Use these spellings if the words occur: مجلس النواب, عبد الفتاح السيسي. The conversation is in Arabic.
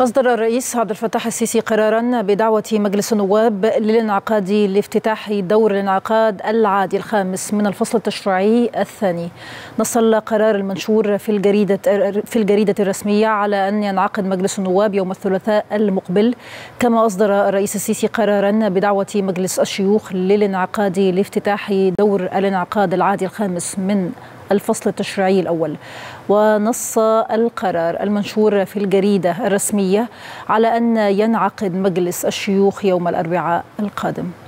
أصدر الرئيس عبد الفتاح السيسي قرارا بدعوة مجلس النواب للانعقاد لافتتاح دور الانعقاد العادي الخامس من الفصل التشريعي الثاني. نص القرار المنشور في الجريدة الرسمية على أن ينعقد مجلس النواب يوم الثلاثاء المقبل. كما أصدر الرئيس السيسي قرارا بدعوة مجلس الشيوخ للانعقاد لافتتاح دور الانعقاد العادي الخامس من الفصل التشريعي الأول. ونص القرار المنشور في الجريدة الرسمية على أن ينعقد مجلس الشيوخ يوم الأربعاء القادم.